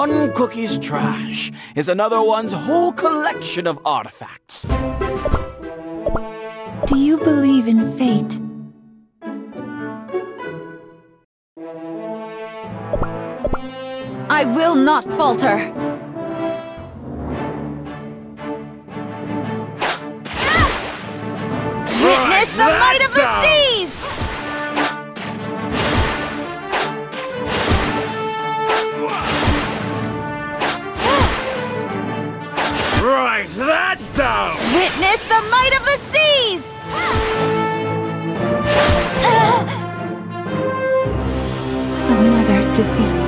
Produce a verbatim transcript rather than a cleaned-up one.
One cookie's trash is another one's whole collection of artifacts. Do you believe in fate? I will not falter! Ah! Witness the might of the seas! Right, that's down! Witness the might of the seas! Ah! Another defeat.